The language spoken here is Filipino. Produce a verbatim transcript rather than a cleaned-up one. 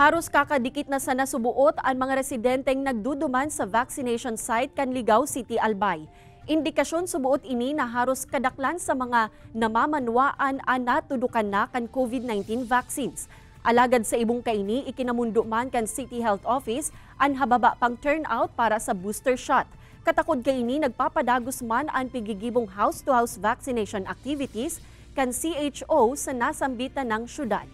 Haros kakadikit na sa nasubuot ang mga residenteng nagduduman sa vaccination site kan Ligao City, Albay. Indikasyon subuot ini na haros kadaklan sa mga namamanwaan ang natudukan na kan COVID nineteen vaccines. Alagad sa ibong kaini, ikinamundo man kan City Health Office ang hababa pang turnout para sa booster shot. Katakod kaini, nagpapadagos man ang pigigibong house-to-house vaccination activities kan C H O sa nasambitan ng syudad.